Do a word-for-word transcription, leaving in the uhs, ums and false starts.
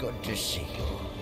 good to see you.